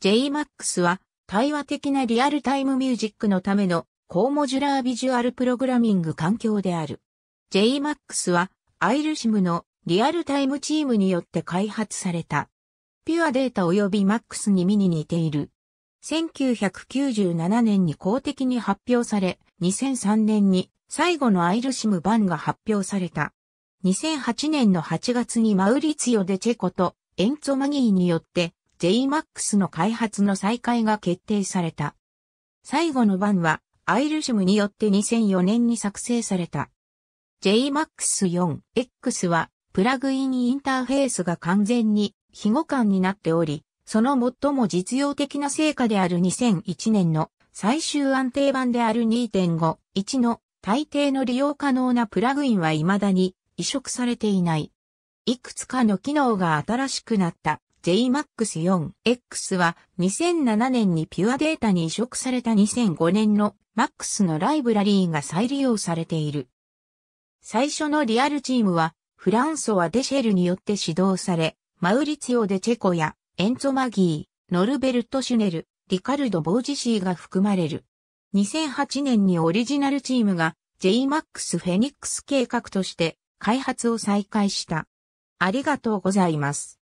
JMax は対話的なリアルタイムミュージックのための高モジュラービジュアルプログラミング環境である。JMax はIRCAMのリアルタイムチームによって開発された。ピュアデータ及び MAX に似ている。1997年に公的に発表され、2003年に最後のIRCAM版が発表された。2008年の8月にマウリツィオ・デ・チェコとエンツォ・マギーによって、JMax の開発の再開が決定された。最後の版は IRCAM によって2004年に作成された。JMax4X はプラグインインターフェースが完全に非互換になっており、その最も実用的な成果である2001年の最終安定版である 2.5.1 の大抵の利用可能なプラグインは未だに移植されていない。いくつかの機能が新しくなった。JMax4X は2007年にピュアデータに移植された2005年の MAX のライブラリーが再利用されている。最初のリアルチームはフランソワ・デシェルによって指導され、マウリツィオ・デ・チェコやエンツォ・マギー、ノルベルト・シュネル、リカルド・ボージシーが含まれる。2008年にオリジナルチームが JMax Phoenix 計画として開発を再開した。ありがとうございます。